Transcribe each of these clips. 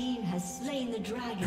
team has slain the dragon.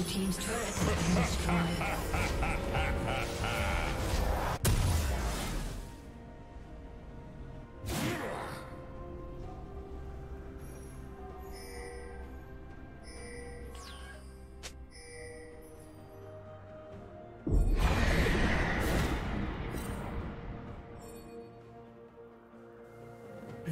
Team's turret has been destroyed.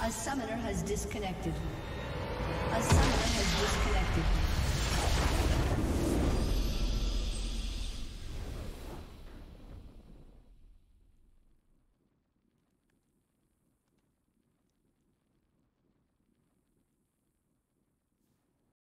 A summoner has disconnected.